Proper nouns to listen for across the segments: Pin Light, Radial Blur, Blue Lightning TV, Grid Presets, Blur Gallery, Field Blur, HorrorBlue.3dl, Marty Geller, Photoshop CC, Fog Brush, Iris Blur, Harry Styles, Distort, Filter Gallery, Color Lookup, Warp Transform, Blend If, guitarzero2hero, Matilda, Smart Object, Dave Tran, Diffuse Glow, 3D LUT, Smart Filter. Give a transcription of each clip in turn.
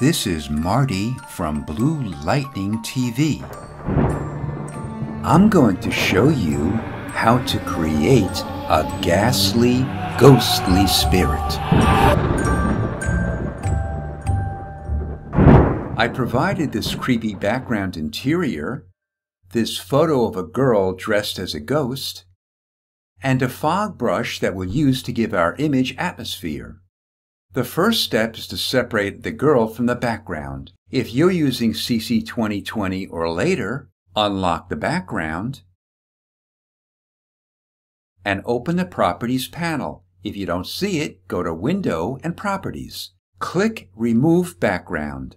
This is Marty from Blue Lightning TV. I'm going to show you how to create a ghastly, ghostly spirit. I provided this creepy background interior, this photo of a girl dressed as a ghost, and a fog brush that we'll use to give our image atmosphere. The first step is to separate the girl from the background. If you're using CC 2020 or later, unlock the background and open the Properties panel. If you don't see it, go to Window and Properties. Click Remove Background.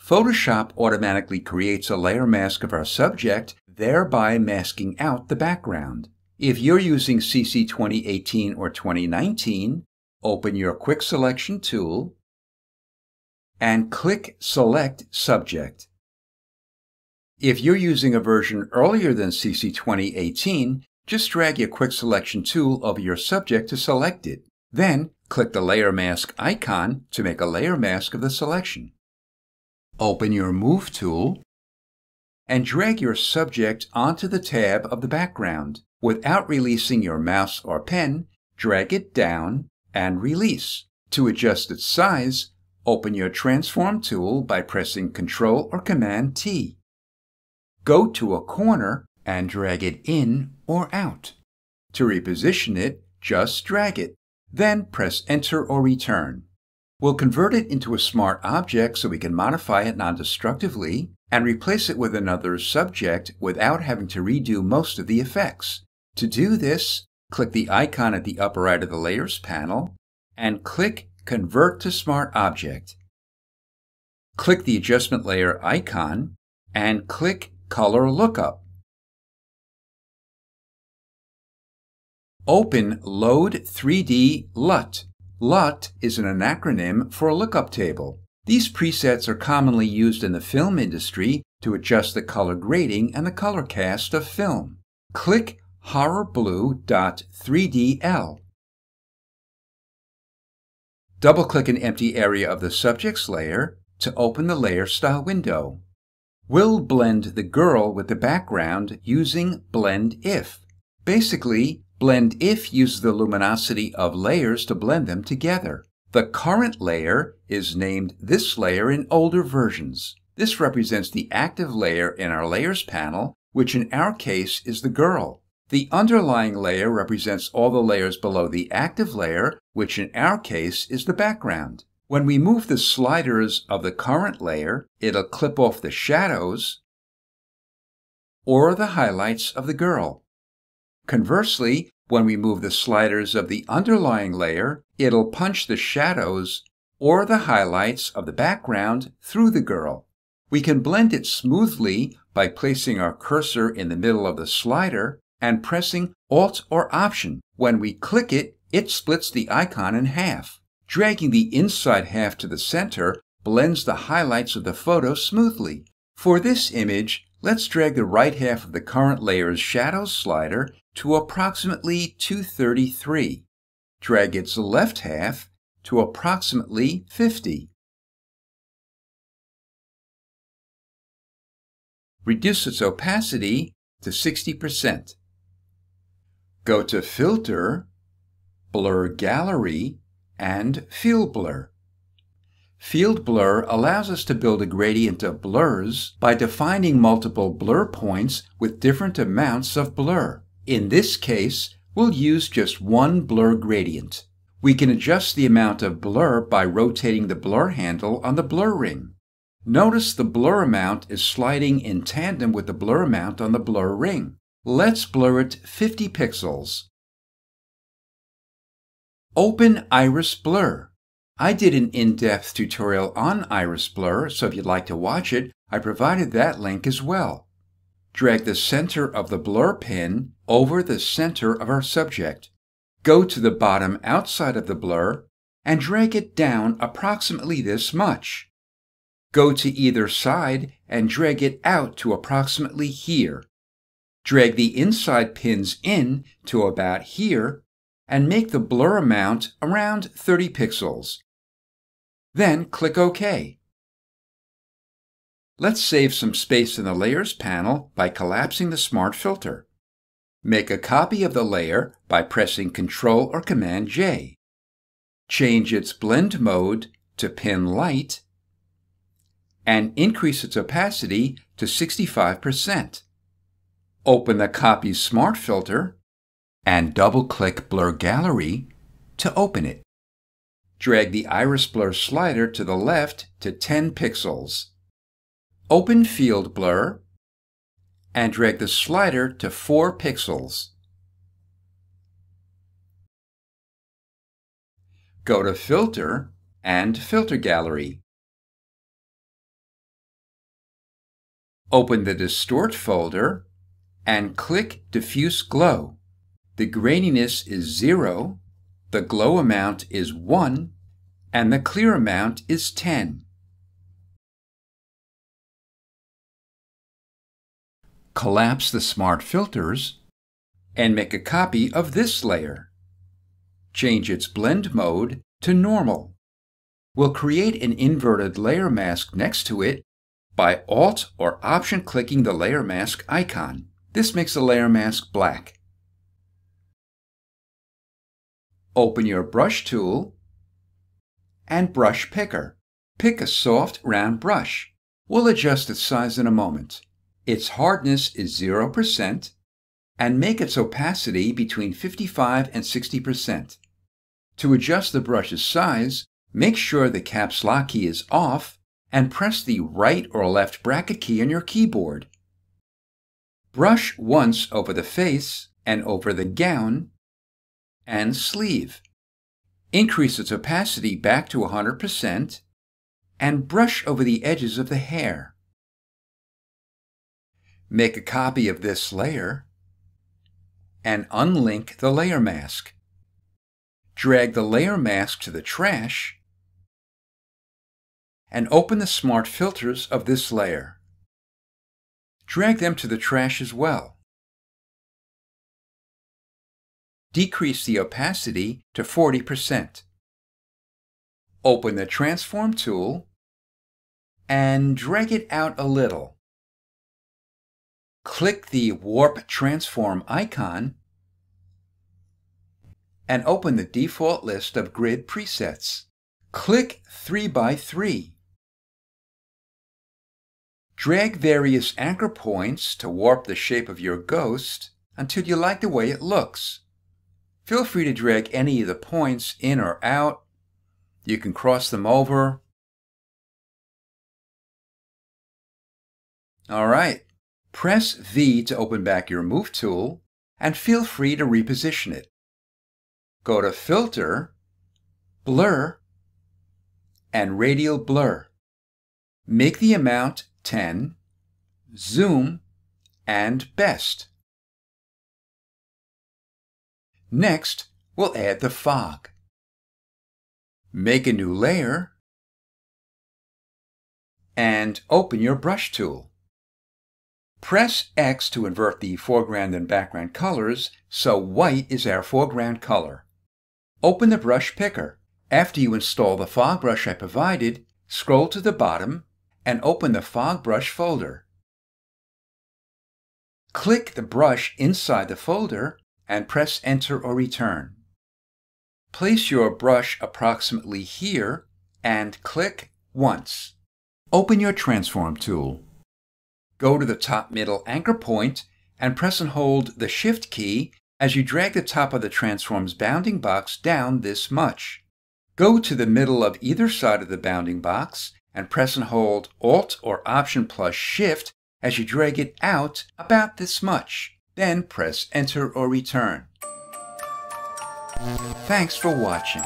Photoshop automatically creates a layer mask of our subject, thereby masking out the background. If you're using CC 2018 or 2019, open your Quick Selection tool and click Select Subject. If you're using a version earlier than CC 2018, just drag your Quick Selection tool over your subject to select it. Then, click the Layer Mask icon to make a layer mask of the selection. Open your Move tool and drag your subject onto the tab of the background. Without releasing your mouse or pen, drag it down and release. To adjust its size, open your Transform tool by pressing Ctrl or Command T. Go to a corner and drag it in or out. To reposition it, just drag it. Then press Enter or Return. We'll convert it into a smart object so we can modify it non-destructively and replace it with another subject without having to redo most of the effects. To do this, click the icon at the upper right of the Layers panel and click Convert to Smart Object. Click the Adjustment Layer icon and click Color Lookup. Open Load 3D LUT. LUT is an acronym for lookup table. These presets are commonly used in the film industry to adjust the color grading and the color cast of film. Click HorrorBlue.3dl. Double-click an empty area of the Subjects layer to open the Layer Style window. We'll blend the girl with the background using Blend If. Basically, Blend If uses the luminosity of layers to blend them together. The current layer is named This Layer in older versions. This represents the active layer in our Layers panel, which in our case is the girl. The underlying layer represents all the layers below the active layer, which in our case is the background. When we move the sliders of the current layer, it'll clip off the shadows or the highlights of the girl. Conversely, when we move the sliders of the underlying layer, it'll punch the shadows or the highlights of the background through the girl. We can blend it smoothly by placing our cursor in the middle of the slider and pressing Alt or Option. When we click it, it splits the icon in half. Dragging the inside half to the center blends the highlights of the photo smoothly. For this image, let's drag the right half of the current layer's shadows slider to approximately 233. Drag its left half to approximately 50. Reduce its opacity to 60%. Go to Filter, Blur Gallery, and Field Blur. Field Blur allows us to build a gradient of blurs by defining multiple blur points with different amounts of blur. In this case, we'll use just one blur gradient. We can adjust the amount of blur by rotating the blur handle on the blur ring. Notice the blur amount is sliding in tandem with the blur amount on the blur ring. Let's blur it 50 pixels. Open Iris Blur. I did an in-depth tutorial on Iris Blur, so if you'd like to watch it, I provided that link as well. Drag the center of the blur pin over the center of our subject. Go to the bottom outside of the blur and drag it down approximately this much. Go to either side and drag it out to approximately here. Drag the inside pins in to about here and make the blur amount around 30 pixels. Then click OK. Let's save some space in the Layers panel by collapsing the Smart Filter. Make a copy of the layer by pressing Ctrl or Command J. Change its blend mode to Pin Light and increase its opacity to 65%. Open the Copy Smart Filter and double-click Blur Gallery to open it. Drag the Iris Blur slider to the left to 10 pixels. Open Field Blur and drag the slider to 4 pixels. Go to Filter and Filter Gallery. Open the Distort folder and click Diffuse Glow. The graininess is 0, the glow amount is 1, and the clear amount is 10. Collapse the Smart Filters and make a copy of this layer. Change its blend mode to normal. We'll create an inverted layer mask next to it by Alt or Option clicking the layer mask icon. This makes the layer mask black. Open your brush tool and brush picker. Pick a soft round brush. We'll adjust its size in a moment. Its hardness is 0% and make its opacity between 55 and 60%. To adjust the brush's size, make sure the caps lock key is off and press the right or left bracket key on your keyboard. Brush once over the face and over the gown and sleeve. Increase its opacity back to 100% and brush over the edges of the hair. Make a copy of this layer and unlink the layer mask. Drag the layer mask to the trash and open the Smart Filters of this layer. Drag them to the trash as well. Decrease the opacity to 40%. Open the Transform tool and drag it out a little. Click the Warp Transform icon and open the default list of grid presets. Click 3x3. Drag various anchor points to warp the shape of your ghost until you like the way it looks. Feel free to drag any of the points in or out. You can cross them over. All right. Press V to open back your Move tool, and feel free to reposition it. Go to Filter, Blur, and Radial Blur. Make the amount 10, Zoom, and Best. Next, we'll add the fog. Make a new layer, and open your Brush tool. Press X to invert the foreground and background colors, so white is our foreground color. Open the brush picker. After you install the fog brush I provided, scroll to the bottom and open the fog brush folder. Click the brush inside the folder and press Enter or Return. Place your brush approximately here and click once. Open your Transform tool. Go to the top middle anchor point and press and hold the Shift key as you drag the top of the Transform's bounding box down this much. Go to the middle of either side of the bounding box and press and hold Alt or Option plus Shift as you drag it out about this much. Then press Enter or Return. Thanks for watching.